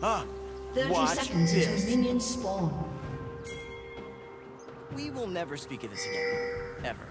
Huh? 30 Watch seconds this. Until minions spawn. We will never speak of this again. Ever.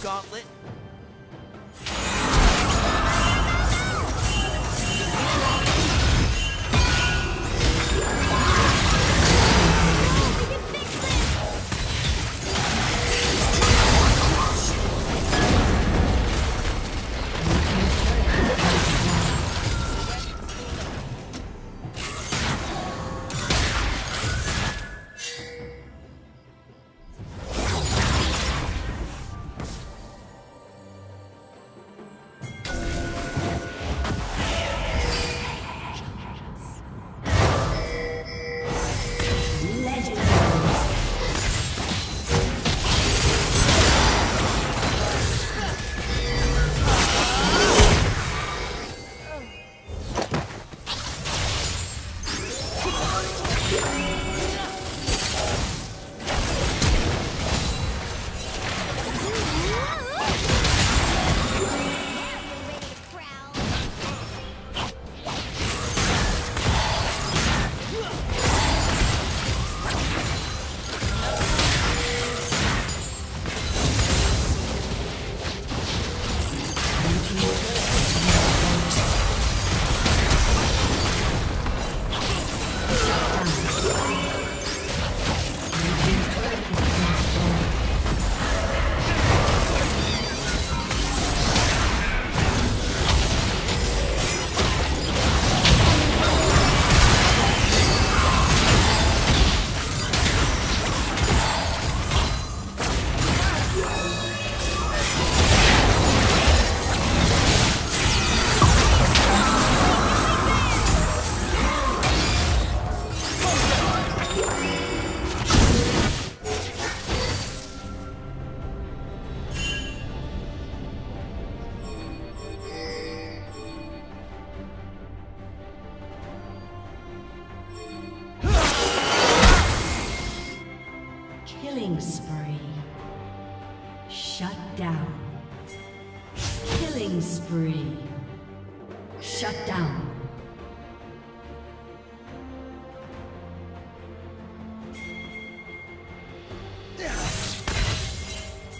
Gauntlet.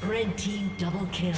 Red team double kill.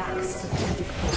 lacks strategic